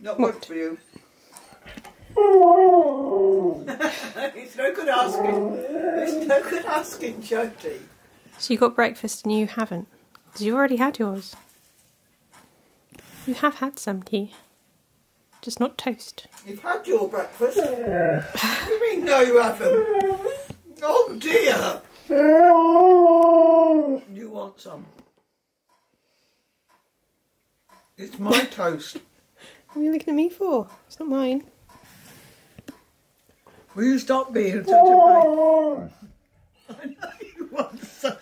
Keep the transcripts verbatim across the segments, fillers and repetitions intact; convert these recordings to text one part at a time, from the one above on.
Not what? Good for you. It's no good asking. It's no good asking, Jodie. So you got breakfast and you haven't? Because you've already had yours. You have had some tea. Just not toast. You've had your breakfast? What do you mean no you haven't? Oh dear! You want some? It's my toast. What are you looking at me for? It's not mine. Will you stop being such a baby? I know you want some.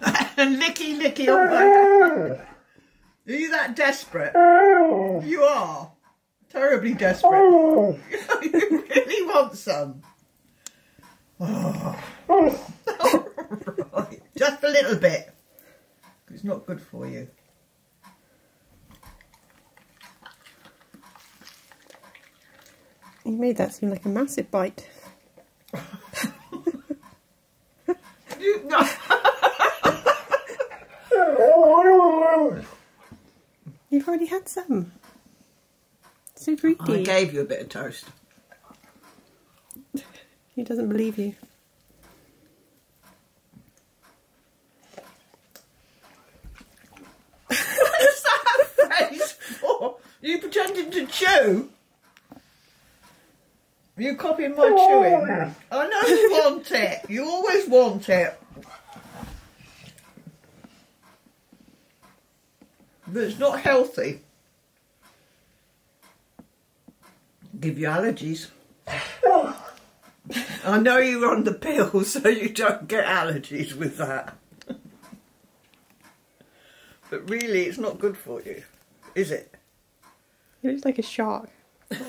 Licky, licky on my back. Are you that desperate? You are. Terribly desperate. You really want some. Oh. Right. Just a little bit. It's not good for you. You made that seem like a massive bite. You, no. You've already had some. So greedy. I gave you a bit of toast. He doesn't believe you. What is that phrase for? You pretending to chew? You copying my chewing? I know you want it. You always want it. But it's not healthy. Give you allergies. I know you're on the pill, so you don't get allergies with that. But really, it's not good for you, is it? You look like a shark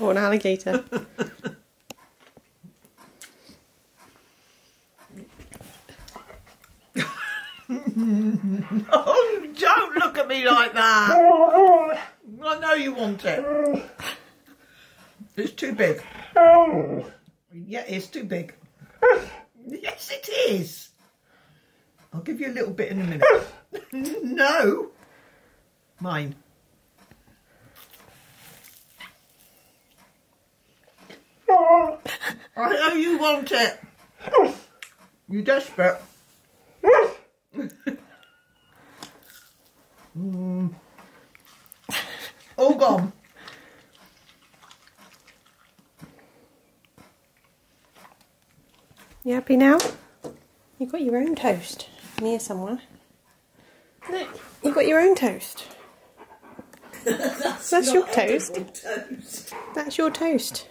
or an alligator. Oh, don't look at me like that. I know you want it. It's too big. Yeah, it's too big. Yes, it is. I'll give you a little bit in a minute. No. Mine. I know you want it. You're desperate. Mm. All gone. You happy now? You've got your own toast near someone. Look, you've got your own toast. That's, That's your toast. toast. That's your toast.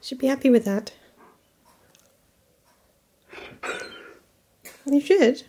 Should be happy with that. You should.